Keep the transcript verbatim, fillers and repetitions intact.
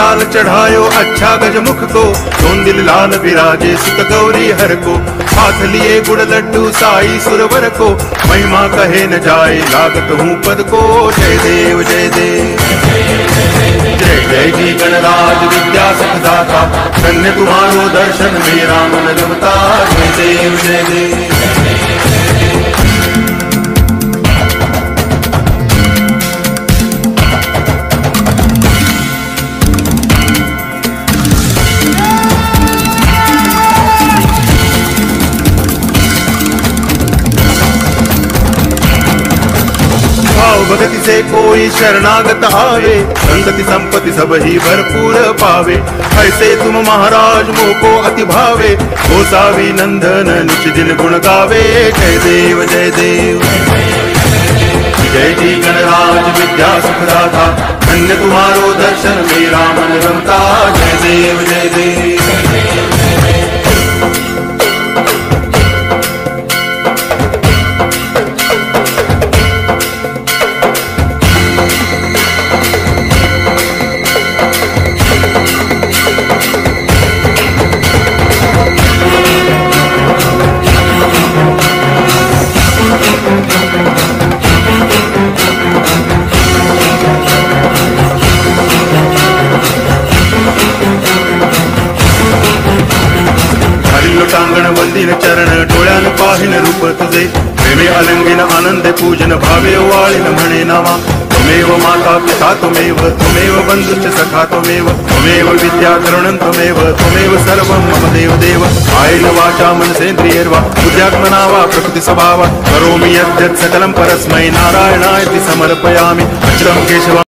लाल चढ़ायो अच्छा गजमुख को, चोंदिल लाल विराजे सुत गौरी हर को। हाथ लिए गुड़ लड्डू साई सुरवर को, महिमा कहे न जाए लागत हूँ पद को। जय देव जय देव जय जय जी गणराज विद्या सुखदाता, धन्य तुम्हारो दर्शन मेरा मन जमता। जय देव जय देव। भगति से कोई शरणागत आवे, संगति संपत्ति सब ही भरपूर पावे। ऐसे तुम महाराज मोको अति भावे, गोसावी नंदन निच दिन गुण गावे। जय देव जय देव जय जी गणराज विद्या सुखदाता, धन्य तुम्हारो दर्शन मेरा मन रमता। जय देव जय देव। टांगण वंदिन चरण डोळ्यान पाहिन रूप तुझे, प्रेमे अलंगिन आनंद पूजन भावे वाळीन म्हणे नामा। तुमेव माता पिता तुमेव, तुमेव बंधुश्च सखा तुमेव, तुमेव विद्या करुणं तुमेव, तुमेव सर्वं मम देव देव। कायेन वाचा मनसेन्द्रियैर्वा बुद्ध्यात्मना वा प्रकृति स्वभावा, करोमि यद्यत् सकलं परस्मै नारायणाय समर्पयामि। अच्युतं केशवम्।